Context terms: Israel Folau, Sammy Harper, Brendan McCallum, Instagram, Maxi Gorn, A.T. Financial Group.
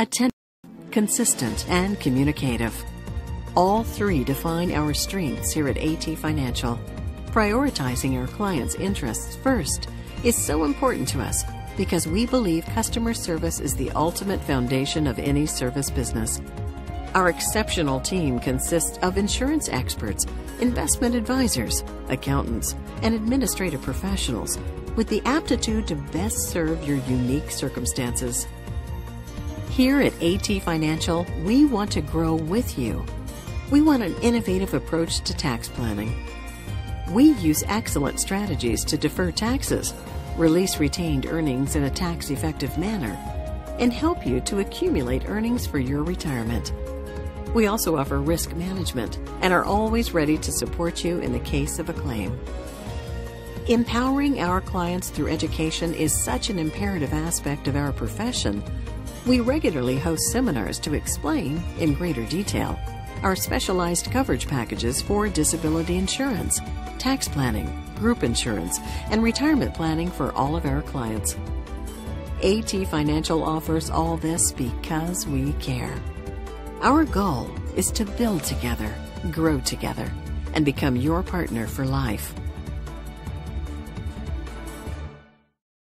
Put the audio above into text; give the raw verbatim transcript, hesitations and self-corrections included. attentive, consistent, and communicative. All three define our strengths here at A T Financial. Prioritizing our clients' interests first is so important to us because we believe customer service is the ultimate foundation of any service business. Our exceptional team consists of insurance experts, investment advisors, accountants, and administrative professionals with the aptitude to best serve your unique circumstances. Here at A T Financial, we want to grow with you. We want an innovative approach to tax planning. We use excellent strategies to defer taxes, release retained earnings in a tax-effective manner, and help you to accumulate earnings for your retirement. We also offer risk management and are always ready to support you in the case of a claim. Empowering our clients through education is such an imperative aspect of our profession. We regularly host seminars to explain, in greater detail, our specialized coverage packages for disability insurance, tax planning, group insurance, and retirement planning for all of our clients. A T Financial offers all this because we care. Our goal is to build together, grow together, and become your partner for life.